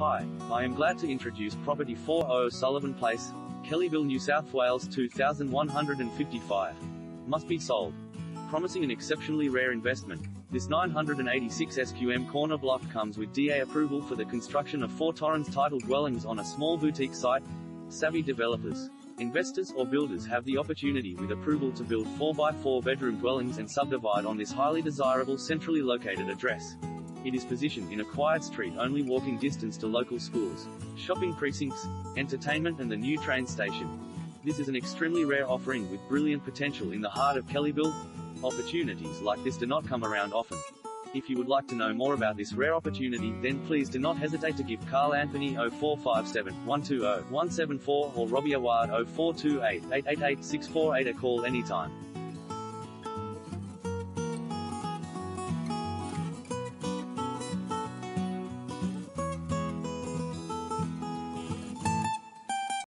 Hi, I am glad to introduce property 40 Sullivan Place, Kellyville, New South Wales 2155. Must be sold. Promising an exceptionally rare investment, this 986 SQM corner block comes with DA approval for the construction of 4 Torrens-title dwellings on a small boutique site. Savvy developers, investors or builders have the opportunity with approval to build 4x4 bedroom dwellings and subdivide on this highly desirable centrally located address. It is positioned in a quiet street only walking distance to local schools, shopping precincts, entertainment and the new train station. This is an extremely rare offering with brilliant potential in the heart of Kellyville. Opportunities like this do not come around often. If you would like to know more about this rare opportunity, then please do not hesitate to give Carl Anthony 0457 120 174 or Robbie Awad 0428 888 648 a call anytime.